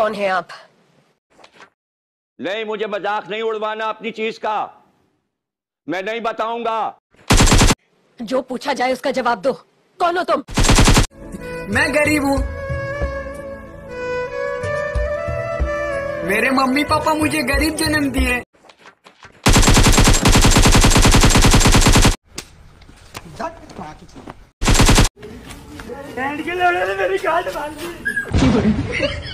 कौन है आप? नहीं, मुझे मजाक नहीं उड़वाना अपनी चीज का। मैं नहीं बताऊंगा। जो पूछा जाए उसका जवाब दो। कौन हो तुम? मैं गरीब हूँ। मेरे मम्मी पापा मुझे गरीब जन्म दिए। मेरी